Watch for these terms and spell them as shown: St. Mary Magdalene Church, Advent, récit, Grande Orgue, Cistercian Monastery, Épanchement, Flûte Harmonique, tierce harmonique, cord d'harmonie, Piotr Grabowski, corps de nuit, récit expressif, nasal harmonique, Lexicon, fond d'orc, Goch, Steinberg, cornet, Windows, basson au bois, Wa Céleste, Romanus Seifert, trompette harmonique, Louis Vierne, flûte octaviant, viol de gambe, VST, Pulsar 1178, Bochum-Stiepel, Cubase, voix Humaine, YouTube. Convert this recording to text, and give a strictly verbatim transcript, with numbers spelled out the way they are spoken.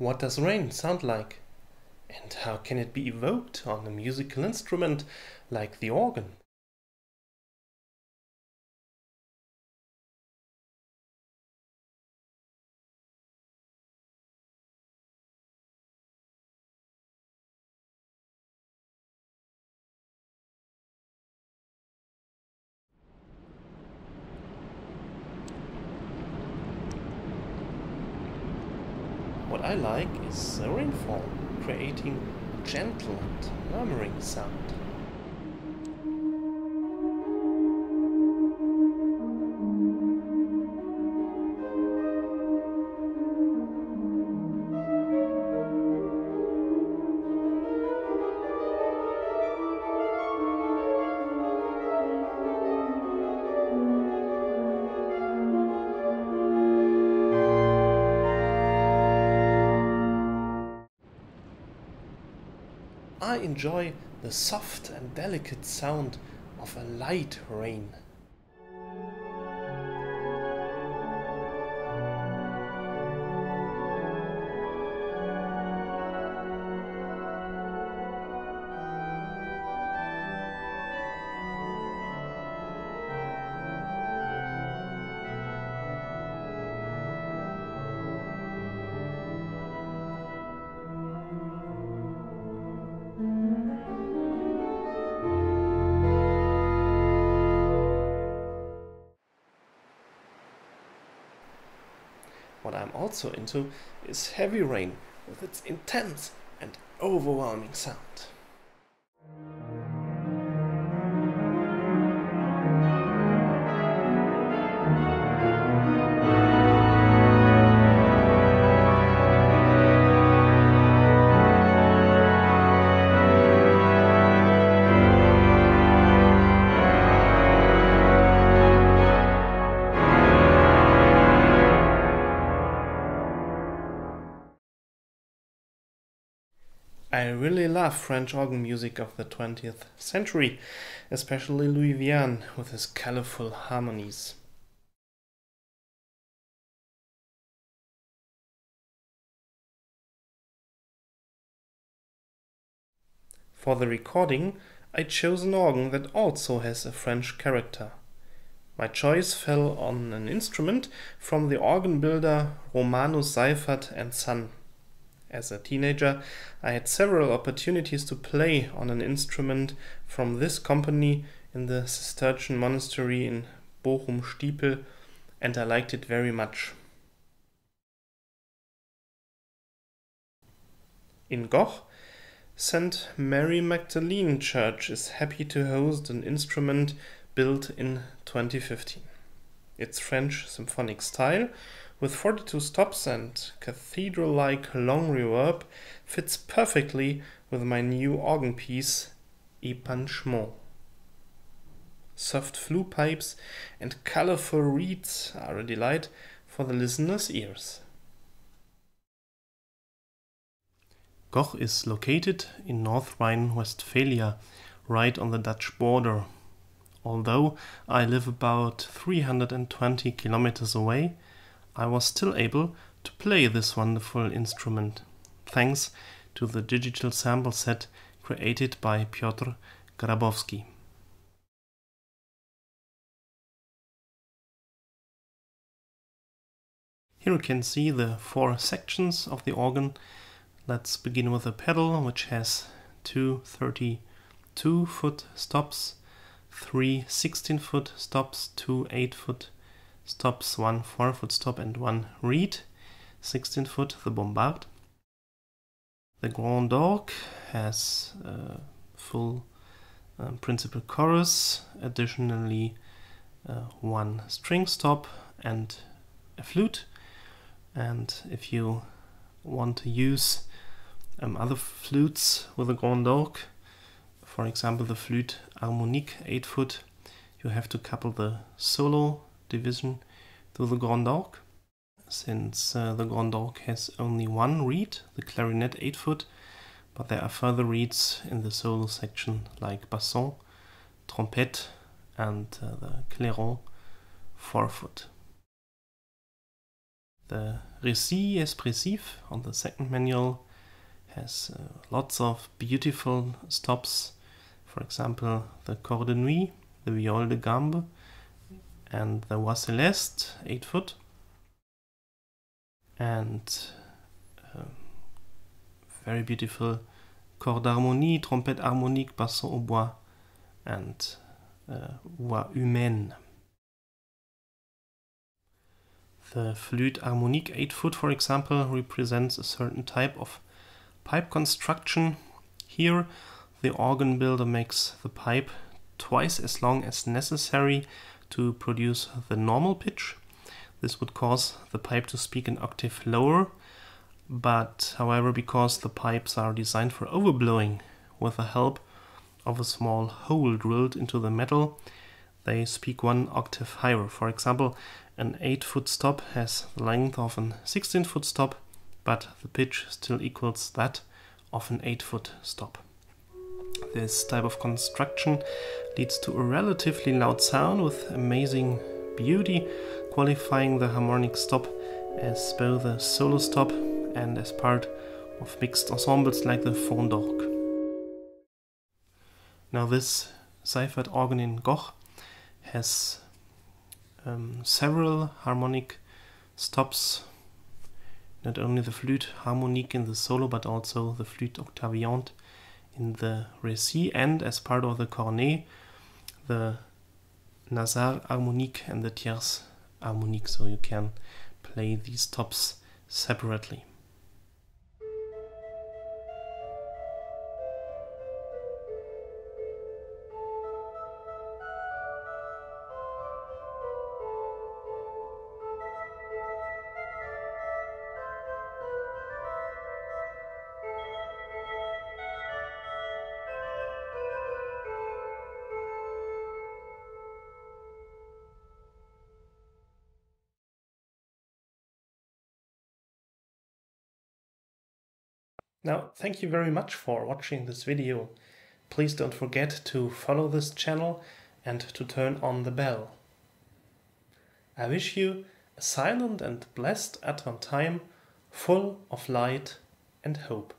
What does rain sound like? And how can it be evoked on a musical instrument like the organ? What I like is the rainfall, creating a gentle and murmuring sound. I enjoy the soft and delicate sound of a light rain. What I'm also into is heavy rain with its intense and overwhelming sound. I really love French organ music of the twentieth century, especially Louis Vierne with his colorful harmonies. For the recording, I chose an organ that also has a French character. My choice fell on an instrument from the organ builder Romanus Seifert and Son. As a teenager, I had several opportunities to play on an instrument from this company in the Cistercian Monastery in Bochum-Stiepel, and I liked it very much. In Goch, Saint Mary Magdalene Church is happy to host an instrument built in twenty fifteen. Its French symphonic style, with forty-two stops and cathedral-like long reverb, fits perfectly with my new organ piece, Épanchement. Soft flue pipes and colorful reeds are a delight for the listener's ears. Goch is located in North Rhine-Westphalia, right on the Dutch border. Although I live about three hundred twenty kilometers away, I was still able to play this wonderful instrument, thanks to the digital sample set created by Piotr Grabowski. Here you can see the four sections of the organ. Let's begin with the pedal, which has two thirty-two foot stops, three sixteen foot stops, two eight foot stops, one four foot stop and one reed, sixteen foot the bombard. The Grande Orgue has a full um, principal chorus, additionally uh, one string stop and a flute. And if you want to use um, other flutes with the Grande Orgue, for example the flûte harmonique eight foot, you have to couple the solo division to the Grande Orgue. Since uh, the Grande Orgue has only one reed, the clarinet eight foot, but there are further reeds in the solo section like basson, trompette and uh, the clairon four foot. The récit expressif on the second manual has uh, lots of beautiful stops. For example, the corps de nuit, the viol de gambe, and the Wa Céleste, eight foot. And uh, very beautiful cord d'harmonie, trompette harmonique, basson au bois, and uh, voix Humaine. The flûte harmonique, eight foot, for example, represents a certain type of pipe construction. Here, the organ builder makes the pipe twice as long as necessary to produce the normal pitch. This would cause the pipe to speak an octave lower, but however, because the pipes are designed for overblowing with the help of a small hole drilled into the metal, they speak one octave higher. For example, an eight foot stop has the length of an sixteen foot stop, but the pitch still equals that of an eight foot stop. This type of construction leads to a relatively loud sound with amazing beauty, qualifying the harmonic stop as both a solo stop and as part of mixed ensembles like the fond d'orc. Now, this ciphered organ in Goch has um, several harmonic stops, not only the flûte harmonique in the solo, but also the flûte octaviant in the récit, and as part of the cornet, the nasal harmonique and the tierce harmonique, so you can play these stops separately. Now, thank you very much for watching this video. Please don't forget to follow this channel and to turn on the bell. I wish you a silent and blessed Advent time, full of light and hope.